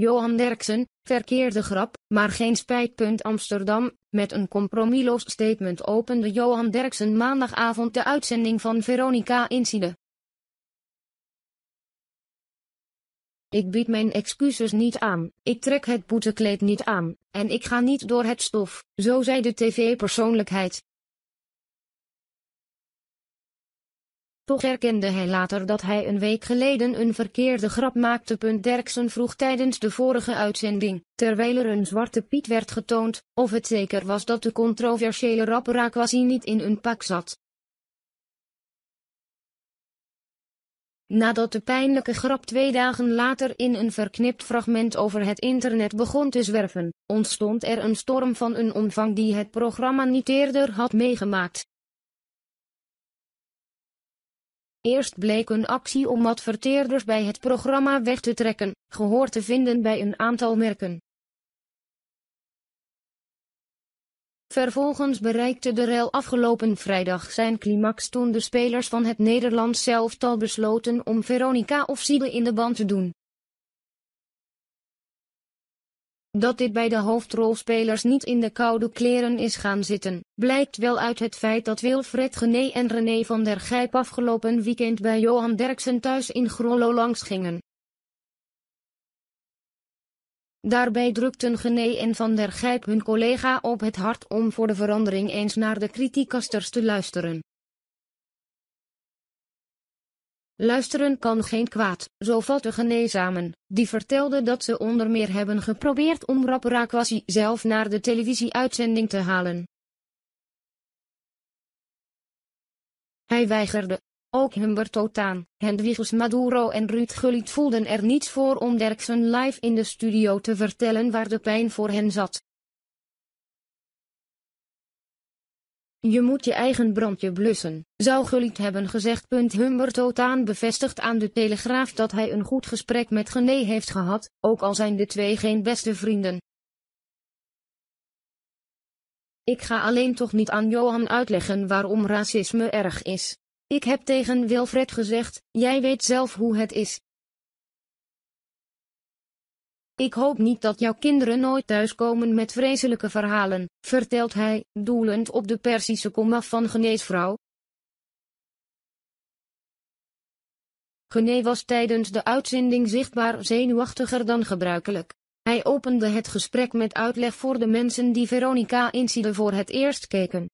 Johan Derksen, verkeerde grap, maar geen spijt. Amsterdam, met een compromisloos statement opende Johan Derksen maandagavond de uitzending van Veronica Inside. Ik bied mijn excuses niet aan, ik trek het boetekleed niet aan, en ik ga niet door het stof, zo zei de tv-persoonlijkheid. Toch erkende hij later dat hij een week geleden een verkeerde grap maakte. Derksen vroeg tijdens de vorige uitzending, terwijl er een Zwarte Piet werd getoond, of het zeker was dat de controversiële rapper Akwasi niet in een pak zat. Nadat de pijnlijke grap 2 dagen later in een verknipt fragment over het internet begon te zwerven, ontstond er een storm van een omvang die het programma niet eerder had meegemaakt. Eerst bleek een actie om adverteerders bij het programma weg te trekken, gehoor te vinden bij een aantal merken. Vervolgens bereikte de rel afgelopen vrijdag zijn climax toen de spelers van het Nederlands elftal besloten om Veronica Inside in de ban te doen. Dat dit bij de hoofdrolspelers niet in de koude kleren is gaan zitten, blijkt wel uit het feit dat Wilfred Genee en René van der Gijp afgelopen weekend bij Johan Derksen thuis in Grollo langsgingen. Daarbij drukten Genee en van der Gijp hun collega op het hart om voor de verandering eens naar de criticasters te luisteren. Luisteren kan geen kwaad, zo vatte Genee samen, die vertelde dat ze onder meer hebben geprobeerd om rapper Akwasi zelf naar de televisieuitzending te halen. Hij weigerde. Ook Humberto Tan, Hendriks Maduro en Ruud Gullit voelden er niets voor om Derksen live in de studio te vertellen waar de pijn voor hen zat. Je moet je eigen brandje blussen, zou Gullit hebben gezegd. Humberto Tan bevestigt aan de Telegraaf dat hij een goed gesprek met Genee heeft gehad, ook al zijn de twee geen beste vrienden. Ik ga alleen toch niet aan Johan uitleggen waarom racisme erg is. Ik heb tegen Wilfred gezegd, jij weet zelf hoe het is. Ik hoop niet dat jouw kinderen nooit thuiskomen met vreselijke verhalen, vertelt hij, doelend op de Perzische komma van Genees vrouw. Genee was tijdens de uitzending zichtbaar zenuwachtiger dan gebruikelijk. Hij opende het gesprek met uitleg voor de mensen die Veronica Inside voor het eerst keken.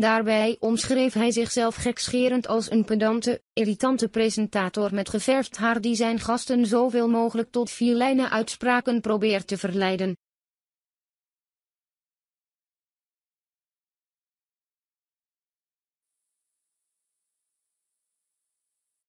Daarbij omschreef hij zichzelf gekscherend als een pedante, irritante presentator met geverfd haar die zijn gasten zoveel mogelijk tot vier lijnen uitspraken probeert te verleiden.